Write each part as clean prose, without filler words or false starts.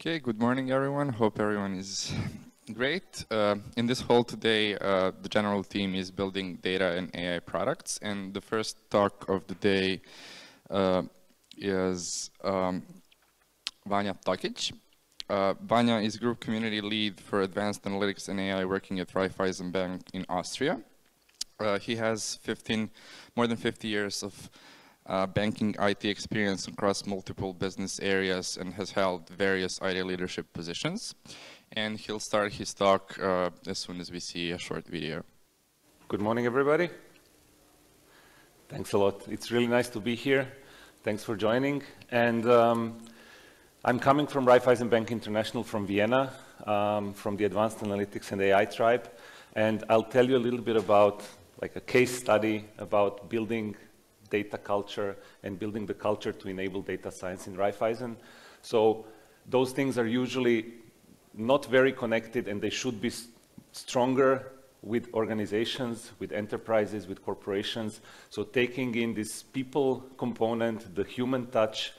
Okay, good morning everyone. Hope everyone is great. In this hall today, the general theme is building data and AI products, and the first talk of the day is Vanja Tokic. Vanja is Group Community Lead for Advanced Analytics and AI working at Raiffeisen Bank in Austria. He has more than 50 years of banking IT experience across multiple business areas and has held various IT leadership positions. And he'll start his talk as soon as we see a short video. Good morning, everybody. Thanks a lot. It's really nice to be here. Thanks for joining. And I'm coming from Raiffeisen Bank International from Vienna, from the Advanced Analytics and AI Tribe. And I'll tell you a little bit about like a case study about building data culture and building the culture to enable data science in Raiffeisen. So those things are usually not very connected, and they should be stronger with organizations, with enterprises, with corporations. So taking in this people component, the human touch,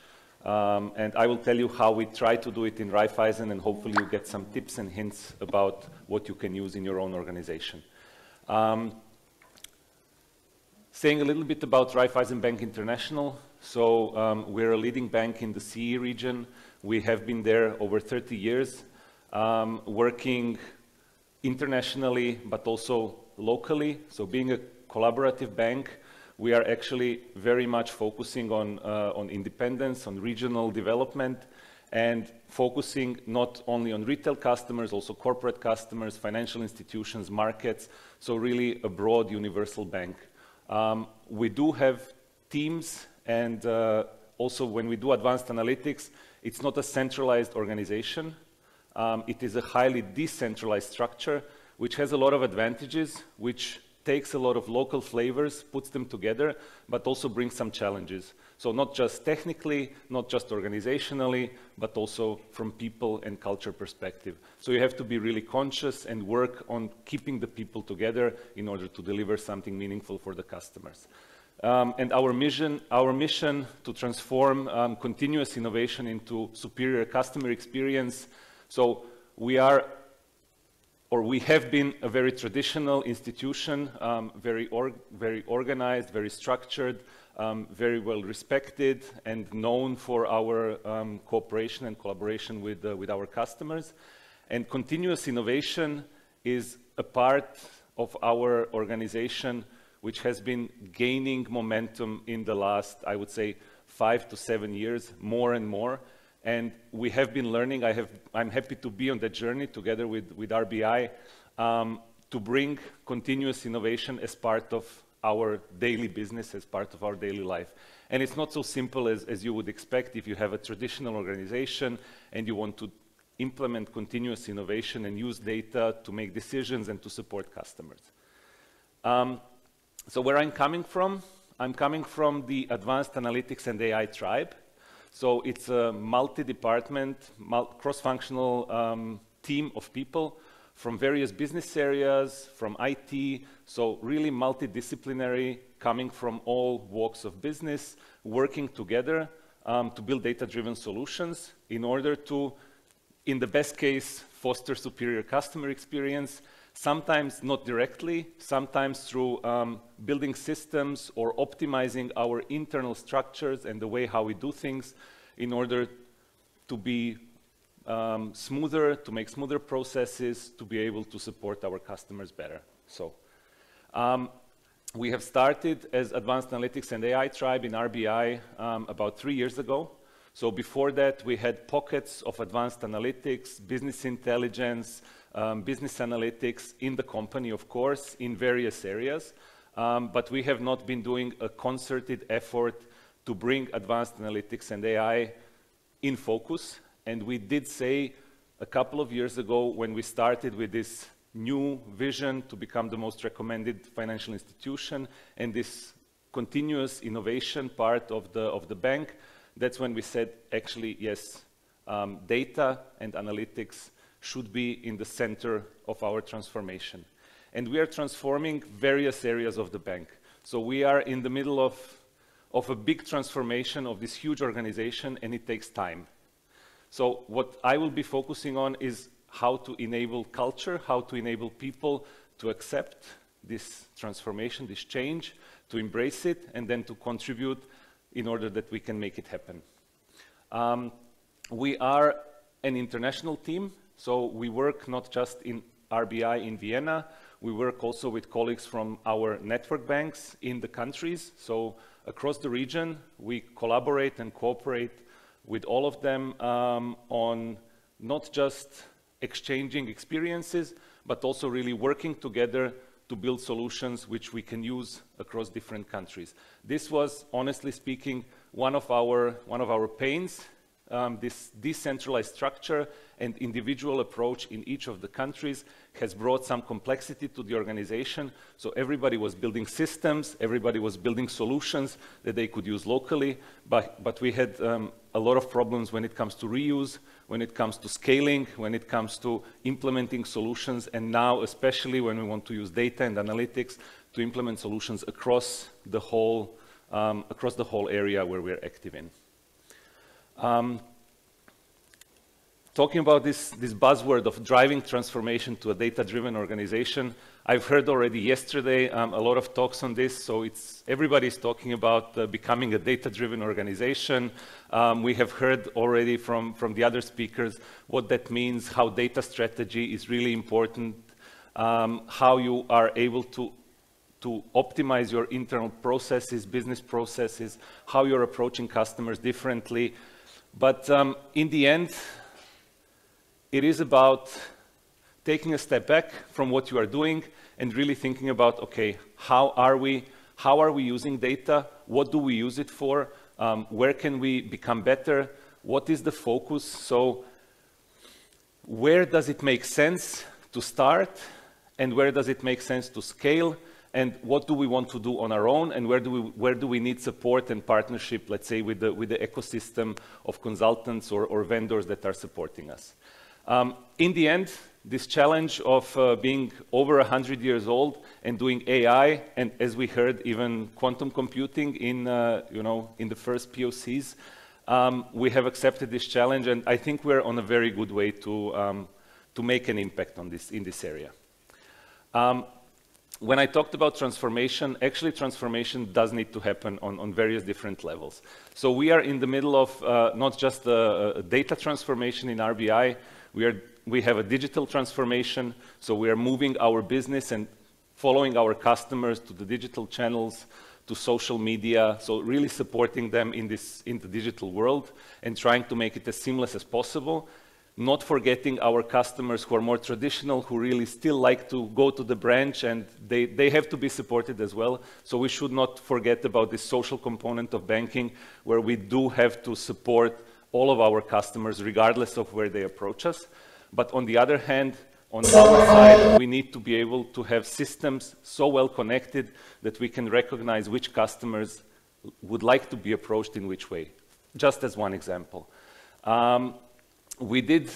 and I will tell you how we try to do it in Raiffeisen, and hopefully you get some tips and hints about what you can use in your own organization. Saying a little bit about Raiffeisen Bank International. So we're a leading bank in the CE region. We have been there over 30 years, working internationally, but also locally. So being a collaborative bank, we are actually very much focusing on independence, on regional development, and focusing not only on retail customers, also corporate customers, financial institutions, markets. So really a broad universal bank. We do have teams, and also when we do advanced analytics, it's not a centralized organization. It is a highly decentralized structure, which has a lot of advantages, which takes a lot of local flavors, puts them together, but also brings some challenges. So not just technically, not just organizationally, but also from people and culture perspective. So you have to be really conscious and work on keeping the people together in order to deliver something meaningful for the customers. And our mission to transform continuous innovation into superior customer experience. So we are, or we have been, a very traditional institution, very organized, very structured, very well respected and known for our cooperation and collaboration with our customers. And continuous innovation is a part of our organization which has been gaining momentum in the last, I would say, 5 to 7 years, more and more. And we have been learning. I'm happy to be on that journey together with RBI to bring continuous innovation as part of our daily business, as part of our daily life. And it's not so simple as you would expect if you have a traditional organization and you want to implement continuous innovation and use data to make decisions and to support customers. So where I'm coming from the Advanced Analytics and AI Tribe. So it's a multi-department, cross-functional team of people from various business areas, from IT, so really multidisciplinary, coming from all walks of business, working together to build data-driven solutions in order to, in the best case, foster superior customer experience, sometimes not directly, sometimes through building systems or optimizing our internal structures and the way how we do things in order to be smoother, to make smoother processes, to be able to support our customers better. So we have started as Advanced Analytics and AI Tribe in RBI about 3 years ago. So before that, we had pockets of advanced analytics, business intelligence, business analytics in the company, of course, in various areas, but we have not been doing a concerted effort to bring advanced analytics and AI in focus. And we did say a couple of years ago, when we started with this new vision to become the most recommended financial institution and this continuous innovation part of the bank, that's when we said, actually, yes, data and analytics should be in the center of our transformation. And we are transforming various areas of the bank. So we are in the middle of a big transformation of this huge organization, and it takes time. So what I will be focusing on is how to enable culture, how to enable people to accept this transformation, this change, to embrace it, and then to contribute in order that we can make it happen. We are an international team, so we work not just in RBI in Vienna, we work also with colleagues from our network banks in the countries. So across the region, we collaborate and cooperate with all of them on not just exchanging experiences, but also really working together to build solutions which we can use across different countries. This was, honestly speaking, one of our pains, this decentralized structure and individual approach in each of the countries has brought some complexity to the organization. So everybody was building systems, everybody was building solutions that they could use locally, but we had a lot of problems when it comes to reuse, when it comes to scaling, when it comes to implementing solutions, and now especially when we want to use data and analytics to implement solutions across the whole area where we're active in. Talking about this buzzword of driving transformation to a data-driven organization, I've heard already yesterday a lot of talks on this, so everybody's talking about becoming a data-driven organization. We have heard already from the other speakers what that means, how data strategy is really important, how you are able to optimize your internal processes, business processes, how you're approaching customers differently. But in the end, it is about taking a step back from what you are doing and really thinking about, okay, how are we using data? What do we use it for? Where can we become better? What is the focus? So where does it make sense to start? And where does it make sense to scale? And what do we want to do on our own, and where do we need support and partnership, let's say, with the ecosystem of consultants or vendors that are supporting us. In the end, this challenge of being over 100 years old and doing AI, and as we heard, even quantum computing in the first POCs, we have accepted this challenge, and I think we're on a very good way to make an impact on this in this area. When I talked about transformation, actually transformation does need to happen on various different levels. So we are in the middle of not just a data transformation in RBI, we have a digital transformation, so we are moving our business and following our customers to the digital channels, to social media, so really supporting them in the digital world and trying to make it as seamless as possible. Not forgetting our customers who are more traditional, who really still like to go to the branch, and they have to be supported as well. So we should not forget about the social component of banking, where we do have to support all of our customers, regardless of where they approach us. But on the other hand, on our side, we need to be able to have systems so well connected that we can recognize which customers would like to be approached in which way, just as one example. We did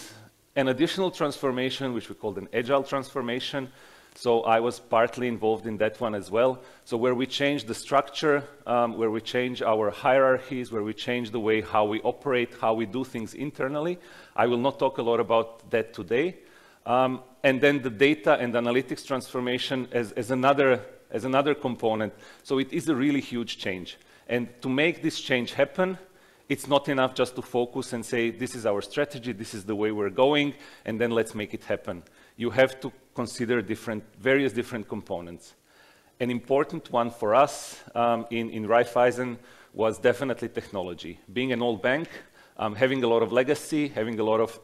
an additional transformation, which we called an agile transformation. So I was partly involved in that one as well. So where we change the structure, where we change our hierarchies, where we change the way how we operate, how we do things internally. I will not talk a lot about that today. And then the data and analytics transformation as another component. So it is a really huge change. And to make this change happen, it's not enough just to focus and say, this is our strategy, this is the way we're going, and then let's make it happen. You have to consider various different components. An important one for us in Raiffeisen was definitely technology. Being an old bank, having a lot of legacy, having a lot of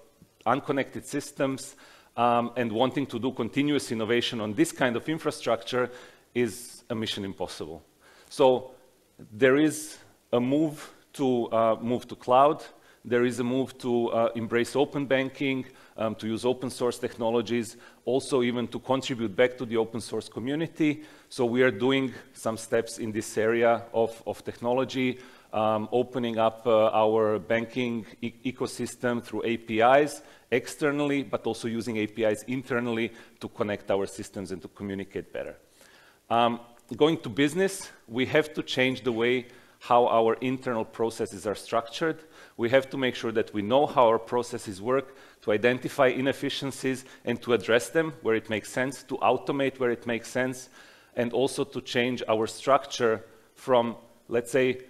unconnected systems, and wanting to do continuous innovation on this kind of infrastructure is a mission impossible. So there is a move to cloud. There is a move to embrace open banking, to use open source technologies, also even to contribute back to the open source community. So we are doing some steps in this area of technology, opening up our banking ecosystem through APIs externally, but also using APIs internally to connect our systems and to communicate better. Going to business, we have to change the way how our internal processes are structured. We have to make sure that we know how our processes work, to identify inefficiencies and to address them where it makes sense, to automate where it makes sense, and also to change our structure from, let's say,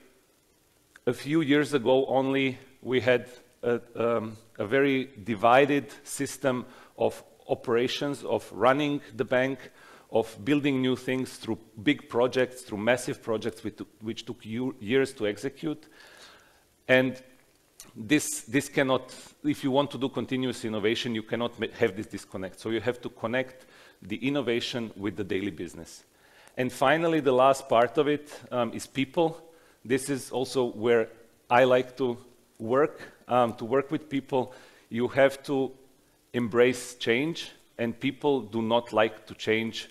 a few years ago only we had a very divided system of operations, of running the bank, of building new things through big projects, through massive projects which took years to execute. And this cannot, if you want to do continuous innovation, you cannot have this disconnect. So you have to connect the innovation with the daily business. And finally, the last part of it is people. This is also where I like to work with people. You have to embrace change, and people do not like to change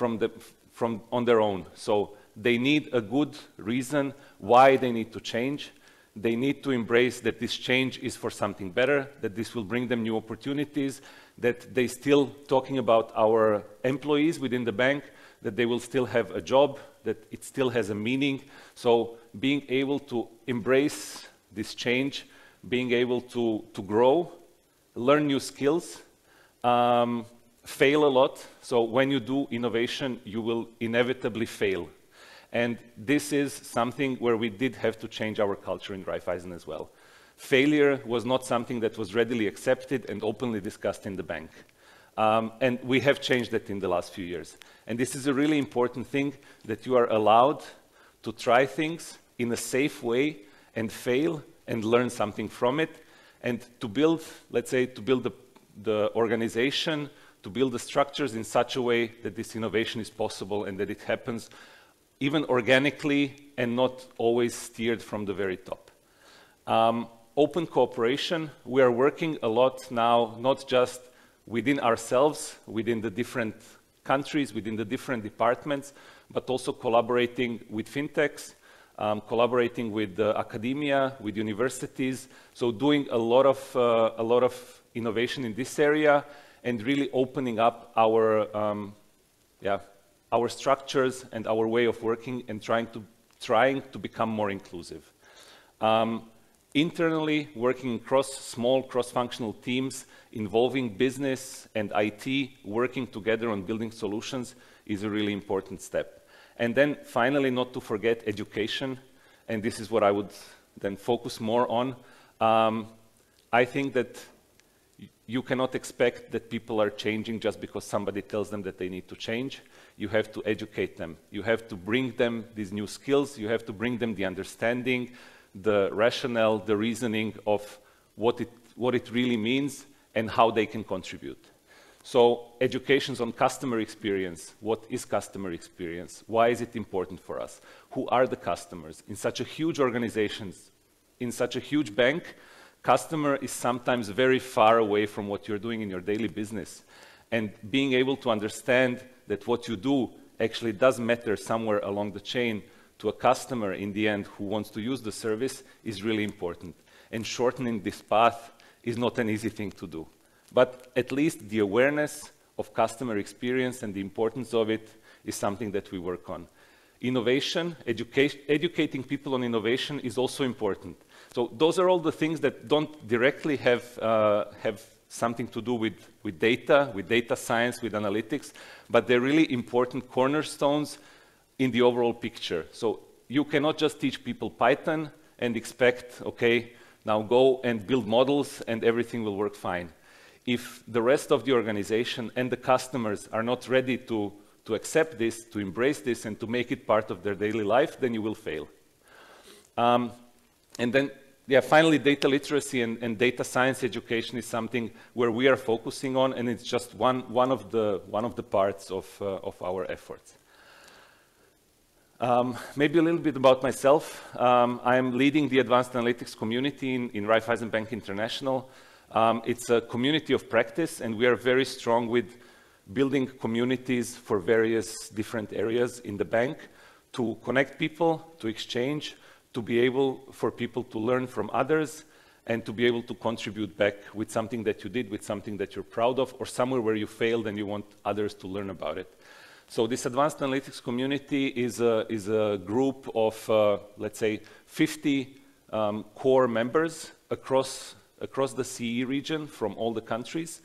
on their own. So they need a good reason why they need to change. They need to embrace that this change is for something better, that this will bring them new opportunities, that they still, talking about our employees within the bank, that they will still have a job, that it still has a meaning. So being able to embrace this change, being able to grow, learn new skills, fail a lot. So when you do innovation, you will inevitably fail. And this is something where we did have to change our culture in Raiffeisen as well. Failure was not something that was readily accepted and openly discussed in the bank. And we have changed that in the last few years. And this is a really important thing, that you are allowed to try things in a safe way and fail and learn something from it. And to build, let's say, to build the organization, to build the structures in such a way that this innovation is possible and that it happens even organically and not always steered from the very top. Open cooperation, we are working a lot now, not just within ourselves, within the different countries, within the different departments, but also collaborating with fintechs, collaborating with academia, with universities. So doing a lot of innovation in this area and really opening up our structures and our way of working and trying to become more inclusive. Internally, working across small cross-functional teams involving business and IT, working together on building solutions is a really important step. And then finally, not to forget education, and this is what I would then focus more on. I think that you cannot expect that people are changing just because somebody tells them that they need to change. You have to educate them. You have to bring them these new skills. You have to bring them the understanding, the rationale, the reasoning of what it really means and how they can contribute. So education's on customer experience. What is customer experience? Why is it important for us? Who are the customers? In such a huge organization, in such a huge bank, customer is sometimes very far away from what you're doing in your daily business. And being able to understand that what you do actually does matter somewhere along the chain to a customer in the end who wants to use the service is really important. And shortening this path is not an easy thing to do. But at least the awareness of customer experience and the importance of it is something that we work on. Innovation, educating people on innovation is also important. So those are all the things that don't directly have something to do with data, with data science, with analytics, but they're really important cornerstones in the overall picture. So you cannot just teach people Python and expect, okay, now go and build models and everything will work fine. If the rest of the organization and the customers are not ready to accept this, to embrace this, and to make it part of their daily life, then you will fail. And then, yeah, finally, data literacy and data science education is something where we are focusing on, and it's just one of the parts of our efforts. Maybe a little bit about myself. I am leading the Advanced Analytics community in Raiffeisen Bank International. It's a community of practice, and we are very strong with building communities for various different areas in the bank to connect people, to exchange, to be able for people to learn from others and to be able to contribute back with something that you did, with something that you're proud of, or somewhere where you failed and you want others to learn about it. So this advanced analytics community is a group of, let's say, 50 core members across the CE region from all the countries,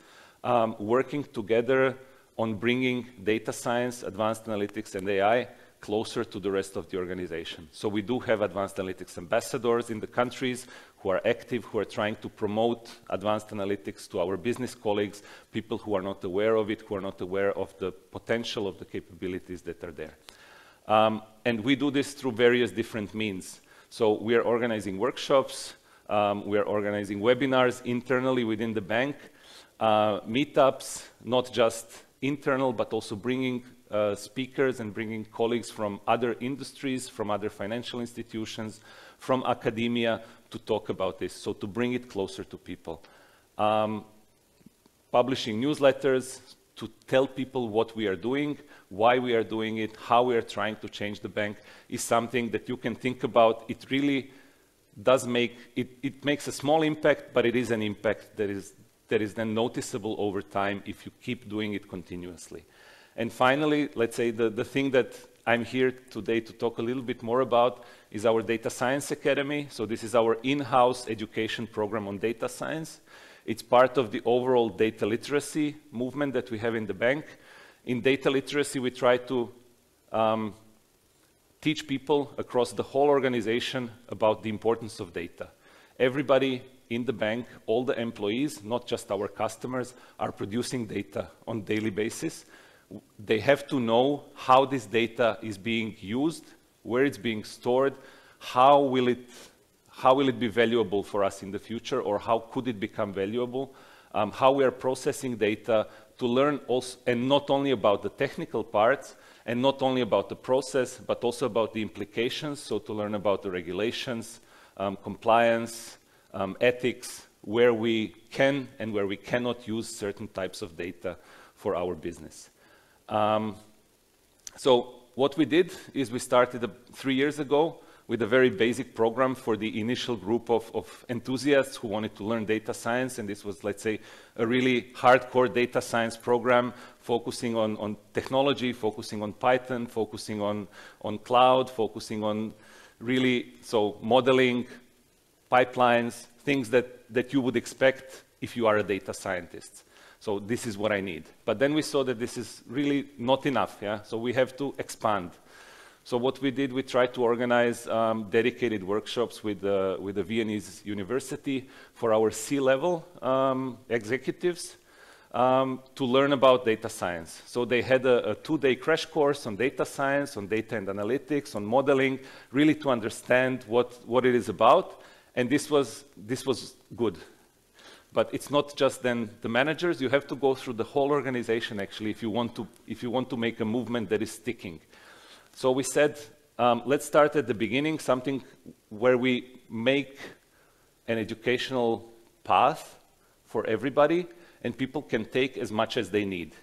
working together on bringing data science, advanced analytics, and AI closer to the rest of the organization. So we do have advanced analytics ambassadors in the countries who are active, who are trying to promote advanced analytics to our business colleagues, people who are not aware of it, who are not aware of the potential of the capabilities that are there. And we do this through various different means. So we are organizing workshops, we are organizing webinars internally within the bank, meetups, not just internal, but also bringing speakers and bringing colleagues from other industries, from other financial institutions, from academia to talk about this, so to bring it closer to people. Publishing newsletters to tell people what we are doing, why we are doing it, how we are trying to change the bank is something that you can think about. It really does make, it makes a small impact, but it is an impact that is then noticeable over time if you keep doing it continuously. And finally, let's say the thing that I'm here today to talk a little bit more about is our Data Science Academy. So this is our in-house education program on data science. It's part of the overall data literacy movement that we have in the bank. In data literacy, we try to teach people across the whole organization about the importance of data. Everybody in the bank, all the employees, not just our customers, are producing data on a daily basis. They have to know how this data is being used, where it's being stored, how will it be valuable for us in the future, or how could it become valuable, how we are processing data to learn also, and not only about the technical parts, and not only about the process, but also about the implications, so to learn about the regulations, compliance, ethics, where we can and where we cannot use certain types of data for our business. So what we did is we started 3 years ago with a very basic program for the initial group of enthusiasts who wanted to learn data science, and this was, let's say, a really hardcore data science program focusing on technology, focusing on Python, focusing on cloud, focusing on really, so modeling, pipelines, things that you would expect if you are a data scientist. So this is what I need. But then we saw that this is really not enough, yeah? So we have to expand. So what we did, we tried to organize dedicated workshops with the Viennese University for our C-level executives to learn about data science. So they had a two-day crash course on data science, on data and analytics, on modeling, really to understand what it is about. And this was good. But it's not just then the managers. You have to go through the whole organization, actually, if you want to make a movement that is sticking. So we said, let's start at the beginning, something where we make an educational path for everybody, and people can take as much as they need.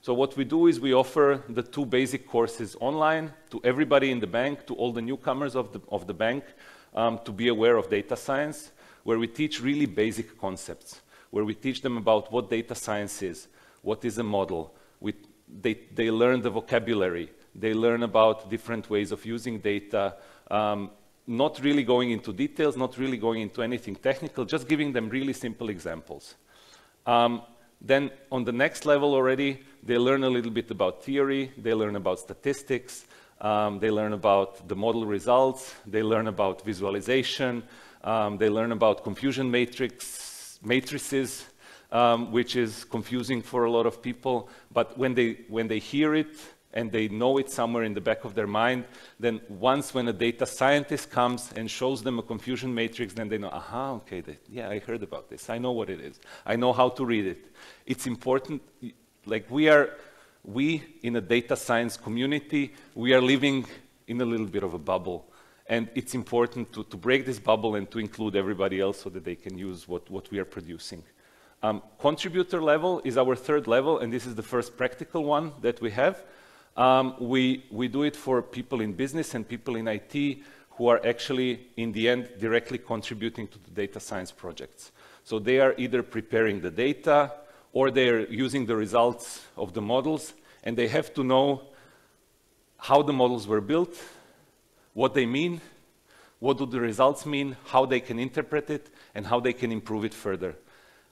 So what we do is we offer the two basic courses online to everybody in the bank, to all the newcomers of the bank, to be aware of data science, where we teach really basic concepts, where we teach them about what data science is, what is a model. They learn the vocabulary. They learn about different ways of using data, not really going into details, not really going into anything technical, just giving them really simple examples. Then on the next level already, they learn a little bit about theory. They learn about statistics. They learn about the model results. They learn about visualization. They learn about confusion matrices, which is confusing for a lot of people. But when they hear it and they know it somewhere in the back of their mind, then when a data scientist comes and shows them a confusion matrix, then they know, aha, okay, yeah, I heard about this. I know what it is. I know how to read it. It's important. Like we in a data science community, we are living in a little bit of a bubble. And it's important to break this bubble and to include everybody else so that they can use what we are producing. Contributor level is our third level, and this is the first practical one that we have. We do it for people in business and people in IT who are actually, in the end, directly contributing to the data science projects. So they are either preparing the data or they are using the results of the models and they have to know how the models were built, what they mean, what do the results mean, how they can interpret it, and how they can improve it further.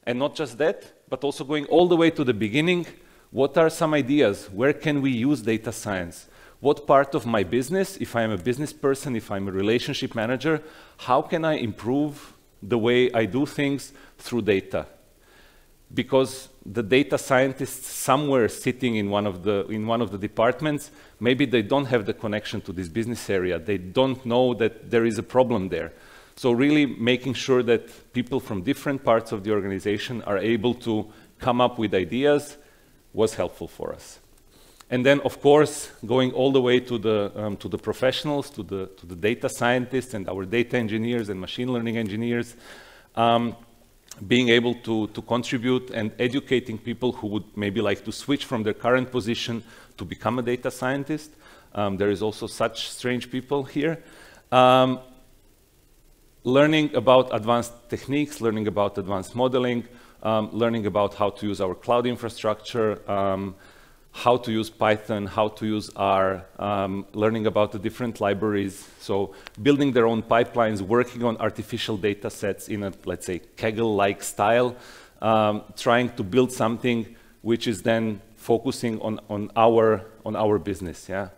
And not just that, but also going all the way to the beginning, what are some ideas? Where can we use data science? What part of my business, if I'm a business person, if I'm a relationship manager, how can I improve the way I do things through data? Because the data scientists somewhere sitting in one of the departments, maybe they don't have the connection to this business area. They don't know that there is a problem there. So really making sure that people from different parts of the organization are able to come up with ideas was helpful for us. And then, of course, going all the way to the professionals, to the data scientists and our data engineers and machine learning engineers, being able to contribute and educating people who would maybe like to switch from their current position to become a data scientist. There is also such strange people here. Learning about advanced techniques, learning about advanced modeling, learning about how to use our cloud infrastructure, how to use Python, how to use R, learning about the different libraries. So building their own pipelines, working on artificial data sets in a, let's say, Kaggle-like style, trying to build something which is then focusing on our business, yeah?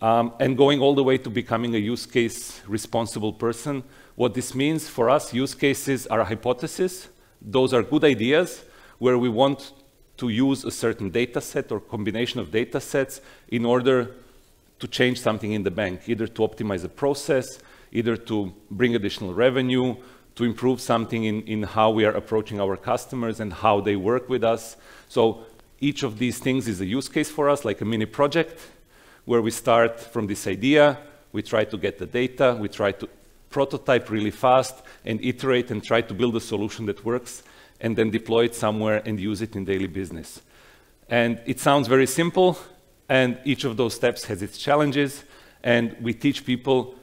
And going all the way to becoming a use case responsible person. What this means for us, use cases are a hypothesis. Those are good ideas where we want to use a certain data set or combination of data sets in order to change something in the bank, either to optimize a process, either to bring additional revenue, to improve something in how we are approaching our customers and how they work with us. So each of these things is a use case for us, like a mini project, where we start from this idea, we try to get the data, we try to prototype really fast and iterate and try to build a solution that works, and then deploy it somewhere and use it in daily business. And it sounds very simple, and each of those steps has its challenges, and we teach people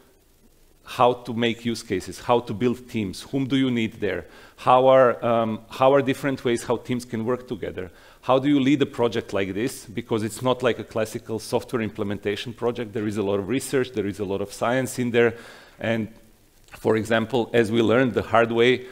how to make use cases, how to build teams, whom do you need there, how are different ways how teams can work together, how do you lead a project like this, because it's not like a classical software implementation project. There is a lot of research, there is a lot of science in there, and for example, as we learned the hard way,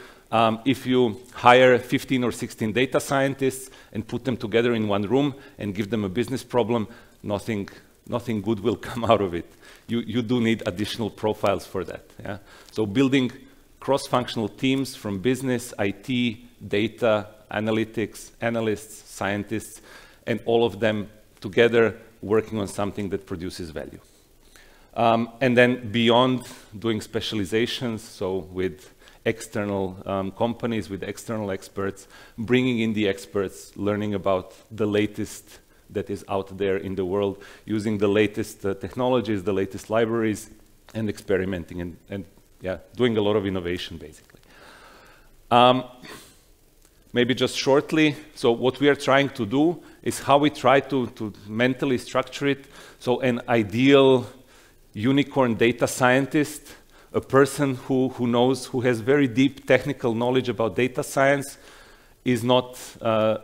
if you hire 15 or 16 data scientists and put them together in one room and give them a business problem, nothing good will come out of it. You do need additional profiles for that. Yeah? So building cross-functional teams from business, IT, data, analytics, analysts, scientists, and all of them together working on something that produces value. And then beyond, doing specializations, so with external companies, with external experts, bringing in the experts, learning about the latest that is out there in the world, using the latest technologies, the latest libraries, and experimenting and yeah, doing a lot of innovation, basically. Maybe just shortly, so what we are trying to do is how we try to mentally structure it, so an ideal unicorn data scientist, a person who has very deep technical knowledge about data science, is not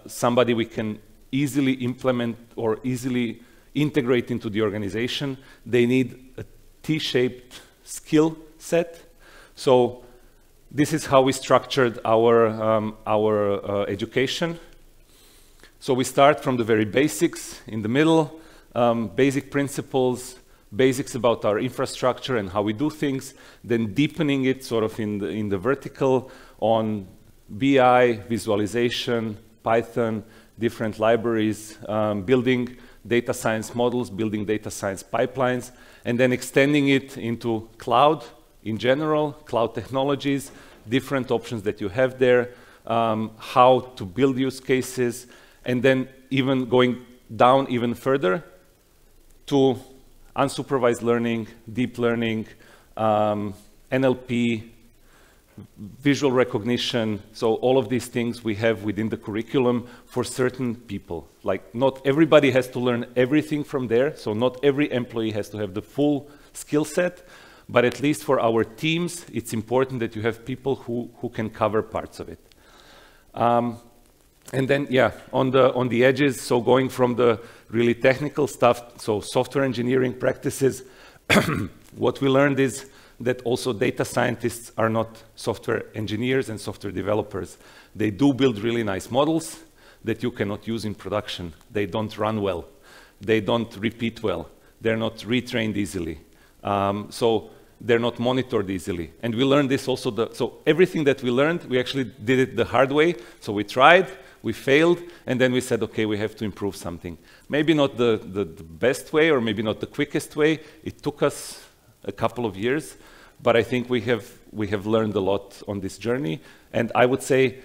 somebody we can easily implement or easily integrate into the organization. They need a T-shaped skill set. So this is how we structured our education. So we start from the very basics in the middle, basic principles, basics about our infrastructure and how we do things, then deepening it sort of in the vertical on BI, visualization, Python, different libraries, building data science models, building data science pipelines, and then extending it into cloud in general, cloud technologies, different options that you have there, how to build use cases, and then even going down even further to unsupervised learning, deep learning, NLP, visual recognition. So all of these things we have within the curriculum for certain people. Like, not everybody has to learn everything from there, so not every employee has to have the full skill set, but at least for our teams, it's important that you have people who can cover parts of it. And then, yeah, on the edges, so going from the really technical stuff, so software engineering practices. What we learned is that also data scientists are not software engineers and software developers. They do build really nice models that you cannot use in production. They don't run well. They don't repeat well. They're not retrained easily. So they're not monitored easily. And we learned this also, so everything that we learned, we actually did it the hard way. So we tried, we failed, and then we said, okay, we have to improve something. Maybe not the best way, or maybe not the quickest way. It took us a couple of years, but I think we have learned a lot on this journey. And I would say,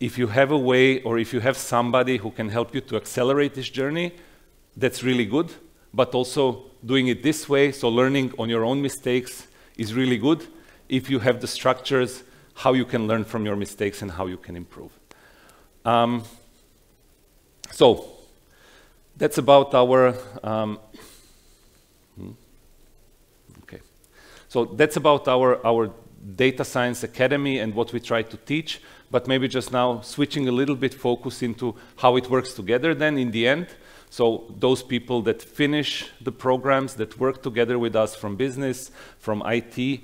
if you have a way, or if you have somebody who can help you to accelerate this journey, that's really good. But also doing it this way, so learning on your own mistakes is really good, if you have the structures, how you can learn from your mistakes and how you can improve. So that's about our our Data Science Academy and what we try to teach, but maybe just now switching a little bit focus into how it works together then in the end. So those people that finish the programs, that work together with us from business, from IT,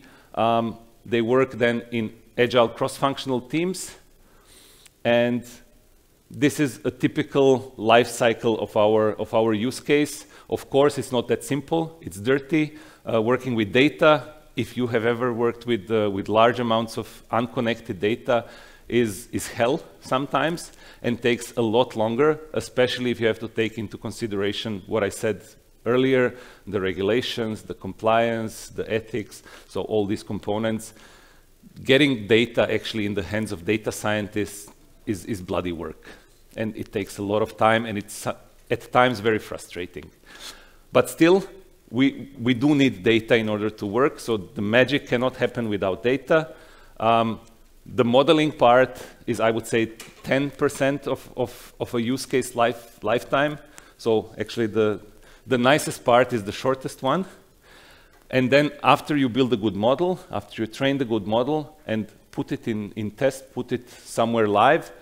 they work then in agile cross-functional teams. And this is a typical life cycle of our use case. Of course, it's not that simple. It's dirty. Working with data, if you have ever worked with large amounts of unconnected data, is hell sometimes, and takes a lot longer, especially if you have to take into consideration what I said earlier, the regulations, the compliance, the ethics, so all these components. Getting data actually in the hands of data scientists is bloody work, and it takes a lot of time, and it's at times very frustrating. But still, we do need data in order to work, so the magic cannot happen without data. The modeling part is, I would say, 10% of a use case lifetime. So actually the nicest part is the shortest one. And then after you build a good model, after you train the good model and put it in test, put it somewhere live,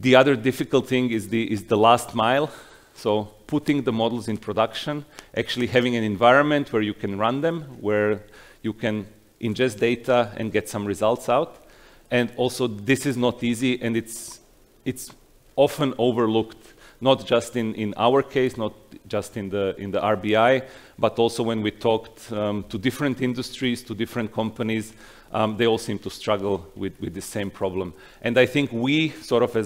the other difficult thing is the last mile. So putting the models in production, actually having an environment where you can run them, where you can ingest data and get some results out. And also, this is not easy, and it's often overlooked, not just in our case, not just in the RBI, but also when we talked to different industries, to different companies, they all seem to struggle with the same problem. And I think we, sort of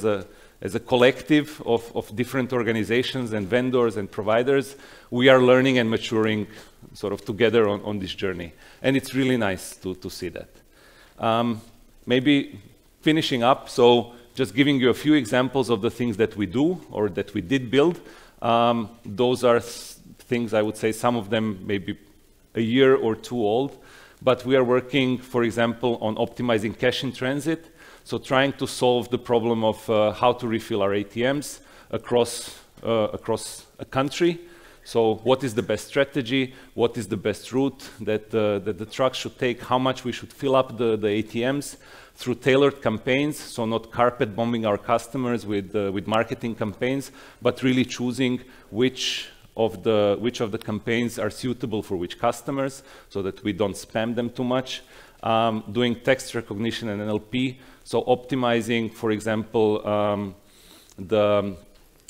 as a collective of different organizations and vendors and providers, we are learning and maturing sort of together on this journey. And it's really nice to see that. Maybe finishing up, so just giving you a few examples of the things that we do or that we did build. Those are things, I would say, some of them maybe a year or two old, but we are working, for example, on optimizing cash in transit. So trying to solve the problem of how to refill our ATMs across a country. So what is the best strategy? What is the best route that the truck should take? How much we should fill up the ATMs through tailored campaigns? So not carpet bombing our customers with marketing campaigns, but really choosing which of the campaigns are suitable for which customers, so that we don't spam them too much. Doing text recognition and NLP, so optimizing, for example, the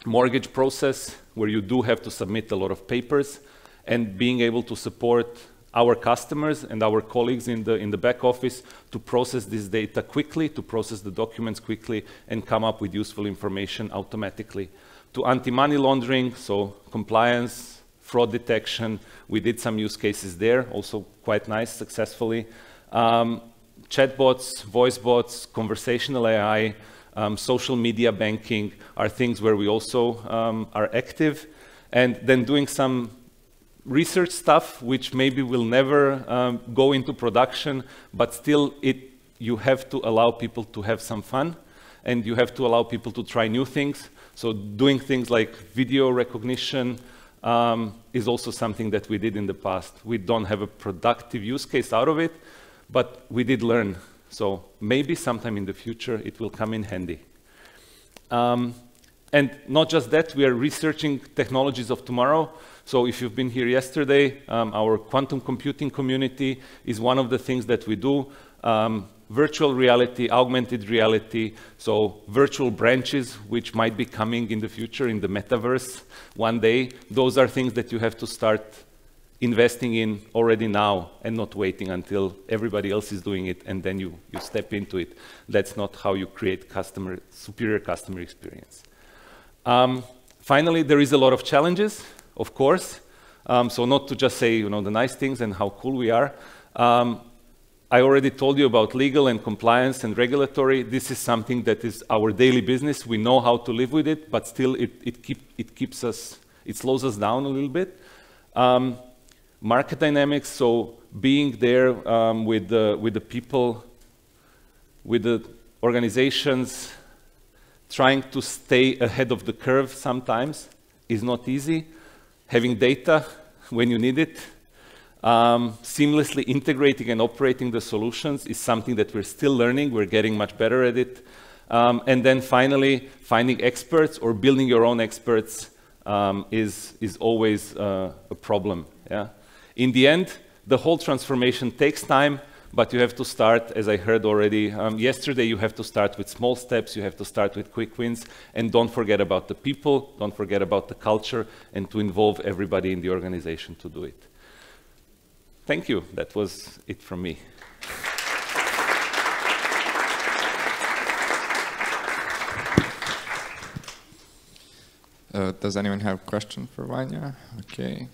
mortgage process, where you do have to submit a lot of papers, and being able to support our customers and our colleagues in the back office to process this data quickly, to process the documents quickly, and come up with useful information automatically. To anti-money laundering, so compliance, fraud detection, we did some use cases there, also quite nice, successfully. Chatbots, voice bots, conversational AI, social media banking are things where we also are active. And then doing some research stuff, which maybe will never go into production, but still you have to allow people to have some fun, and you have to allow people to try new things. So doing things like video recognition, is also something that we did in the past. We don't have a productive use case out of it, but we did learn. So maybe sometime in the future, it will come in handy. And not just that, we are researching technologies of tomorrow. So if you've been here yesterday, our quantum computing community is one of the things that we do. Virtual reality, augmented reality, so virtual branches which might be coming in the future in the metaverse one day. Those are things that you have to start investing in already now and not waiting until everybody else is doing it and then you step into it. That's not how you create superior customer experience. Finally, there is a lot of challenges, of course. So not to just say, you know, the nice things and how cool we are. I already told you about legal and compliance and regulatory. This is something that is our daily business. We know how to live with it, but still it slows us down a little bit. Market dynamics, so being there with the people, with the organizations, trying to stay ahead of the curve sometimes is not easy. Having data when you need it. Seamlessly integrating and operating the solutions is something that we're still learning. We're getting much better at it. And then finally, finding experts or building your own experts is always a problem. Yeah? In the end, the whole transformation takes time, but you have to start, as I heard already yesterday, you have to start with small steps, you have to start with quick wins, and don't forget about the people, don't forget about the culture, and to involve everybody in the organization to do it. Thank you. That was it from me. Does anyone have a question for Vanja? Okay.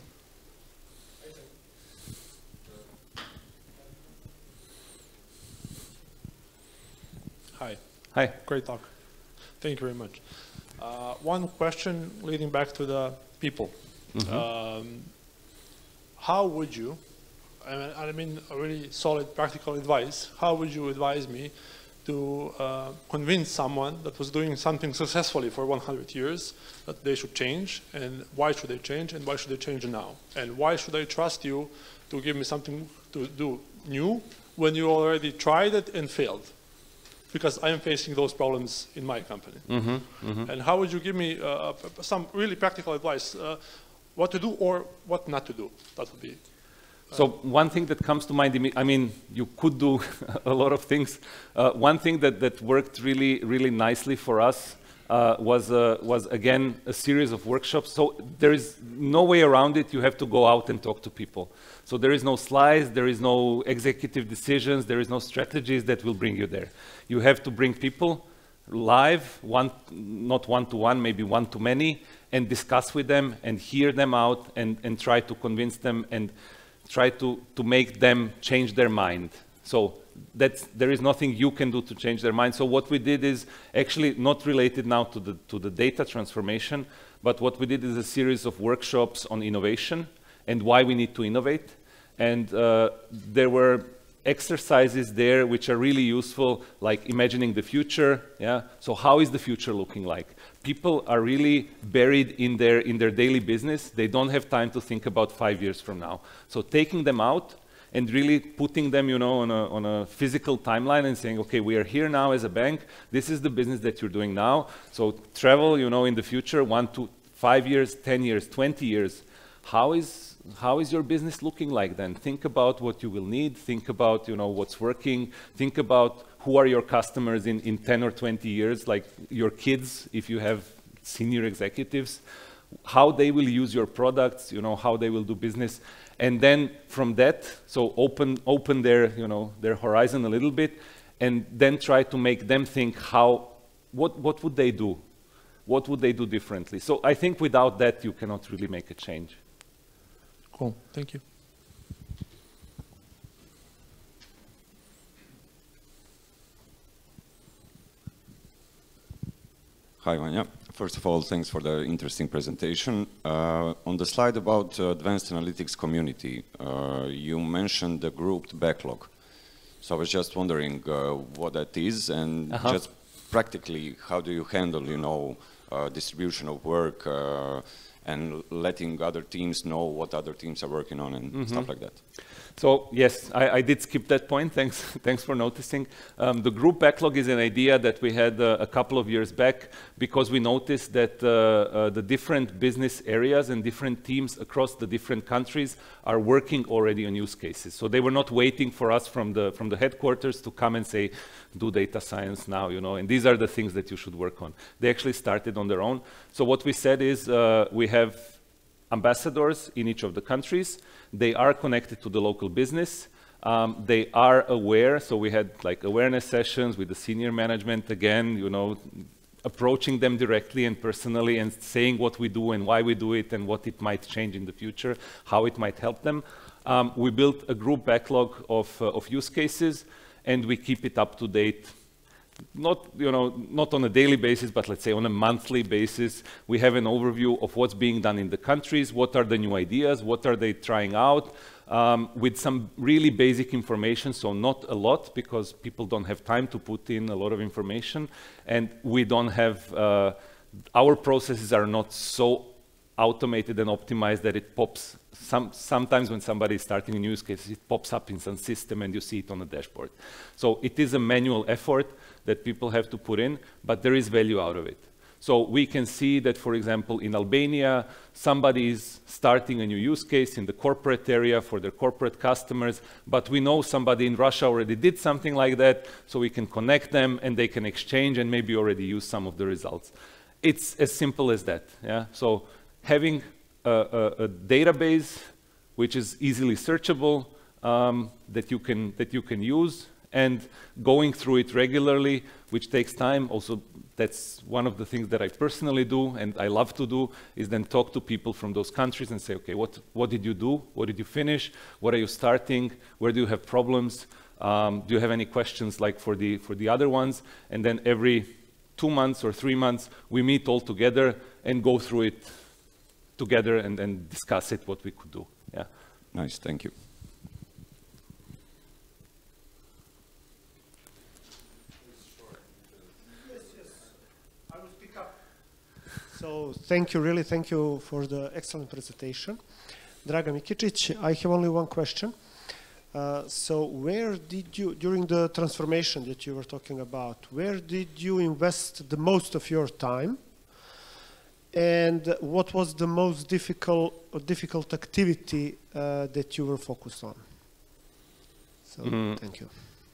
Hi. Hi. Great talk. Thank you very much. One question leading back to the people. Mm-hmm. How would you, I mean, a really solid practical advice. How would you advise me to convince someone that was doing something successfully for 100 years that they should change, and why should they change, and why should they change now? And why should I trust you to give me something to do new when you already tried it and failed? Because I am facing those problems in my company. Mm-hmm, mm-hmm. And how would you give me some really practical advice, what to do or what not to do? That would be. So one thing that comes to mind, I mean, you could do a lot of things. One thing that worked really, really nicely for us was again, a series of workshops. So there is no way around it. You have to go out and talk to people. So there is no slides, there is no executive decisions, there is no strategies that will bring you there. You have to bring people live, not one-to-one, maybe one-to-many, and discuss with them and hear them out and try to convince them and try to make them change their mind. So there is nothing you can do to change their mind. So what we did is actually not related now to the data transformation, but what we did is a series of workshops on innovation and why we need to innovate. And there were exercises there which are really useful, like imagining the future. Yeah. So how is the future looking like? People are really buried in their daily business. They don't have time to think about 5 years from now. So taking them out and really putting them, you know, on a physical timeline and saying, okay, we are here now as a bank. This is the business that you're doing now. So travel, you know, in the future, 1 to 5 years, 10 years, 20 years. How is your business looking like then? Think about what you will need. Think about, you know, what's working. Think about who are your customers in 10 or 20 years, like your kids, if you have senior executives, how they will use your products, you know, how they will do business. And then from that, so open their, you know, their horizon a little bit, and then try to make them think what would they do? What would they do differently? So I think without that, you cannot really make a change. Cool, thank you. Hi, Vanja. First of all, thanks for the interesting presentation. On the slide about advanced analytics community, you mentioned the grouped backlog. So I was just wondering what that is, and just practically, how do you handle, you know, distribution of work and letting other teams know what other teams are working on and stuff like that. So yes, I did skip that point. Thanks, thanks for noticing. The group backlog is an idea that we had a couple of years back, because we noticed that the different business areas and different teams across the different countries are working already on use cases. So they were not waiting for us from the headquarters to come and say, do data science now, you know, and these are the things that you should work on. They actually started on their own. So what we said is we have ambassadors in each of the countries. They are connected to the local business. They are aware, so we had like awareness sessions with the senior management again, you know, approaching them directly and personally and saying what we do and why we do it and what it might change in the future, how it might help them. We built a group backlog of use cases, and we keep it up to date. Not, you know, not on a daily basis, but let's say on a monthly basis. We have an overview of what's being done in the countries, what are the new ideas, what are they trying out, with some really basic information, so not a lot, because people don't have time to put in a lot of information, and we don't have, our processes are not so automated and optimized that it pops. Sometimes when somebody is starting a use case, it pops up in some system and you see it on the dashboard. So it is a manual effort that people have to put in, but there is value out of it. So we can see that, for example, in Albania, somebody is starting a new use case in the corporate area for their corporate customers, but we know somebody in Russia already did something like that, so we can connect them and they can exchange and maybe already use some of the results. It's as simple as that. Yeah? So having a database which is easily searchable, that you can use, and going through it regularly, which takes time. Also, that's one of the things that I personally do and I love to do, is then talk to people from those countries and say, okay, what did you do? What did you finish? What are you starting? Where do you have problems? Do you have any questions like for the other ones? And then every 2 months or 3 months, we meet all together and go through it together and discuss it, what we could do. Yeah. Nice, thank you. So thank you, really thank you for the excellent presentation. Draga Mikicic, I have only one question. So where did you, during the transformation that you were talking about, where did you invest the most of your time? And what was the most difficult activity that you were focused on? So thank you.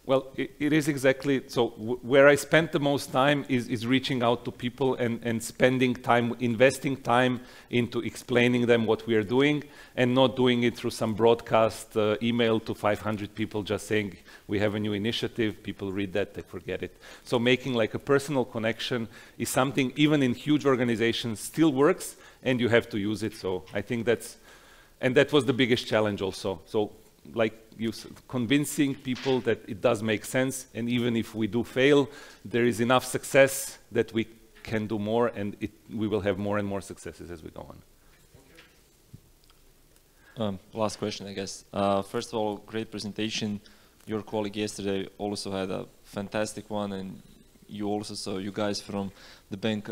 Well, it is exactly, so where I spent the most time is reaching out to people and spending time, investing time into explaining them what we are doing, and not doing it through some broadcast email to 500 people just saying, we have a new initiative, people read that, they forget it. So making like a personal connection is something even in huge organizations still works, and you have to use it. So I think that's, and that was the biggest challenge also. So like you said, convincing people that it does make sense, and even if we do fail, there is enough success that we can do more, and we will have more and more successes as we go on. Last question, I guess. First of all, great presentation. Your colleague yesterday also had a fantastic one, and you also saw you guys from the bank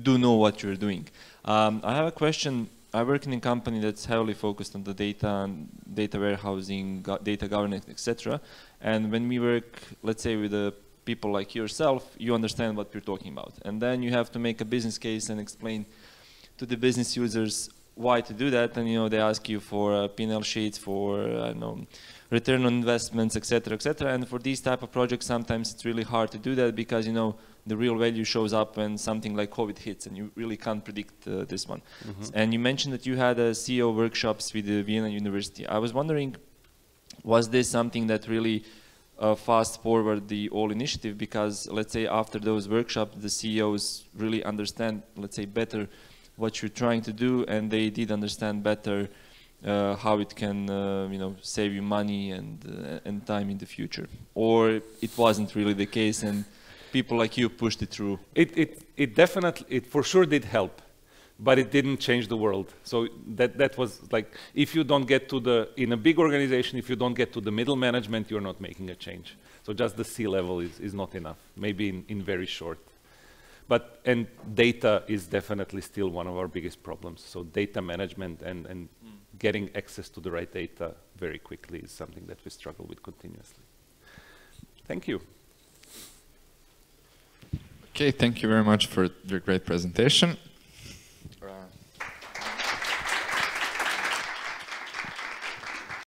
do know what you're doing. I have a question. I work in a company that's heavily focused on the data and data warehousing, data governance, etc. And when we work, let's say, with people like yourself, you understand what we're talking about. And then you have to make a business case and explain to the business users why to do that. And, you know, they ask you for P&L sheets, for return on investments, etc., etc. And for these type of projects, sometimes it's really hard to do that because, you know, the real value shows up when something like COVID hits, and you really can't predict this one. And you mentioned that you had CEO workshops with the Vienna University. I was wondering, was this something that really fast forward the whole initiative? Because let's say after those workshops, the CEOs really understand, let's say, better what you're trying to do, and they did understand better how it can, you know, save you money and time in the future. Or it wasn't really the case, and people like you pushed it through. It definitely, it for sure did help, but it didn't change the world. So that was like, if you don't get to the, in a big organization, if you don't get to the middle management, you're not making a change. So just the C level is not enough, maybe in very short. But, and data is definitely still one of our biggest problems. So data management and getting access to the right data very quickly is something that we struggle with continuously. Thank you. Okay, thank you very much for your great presentation.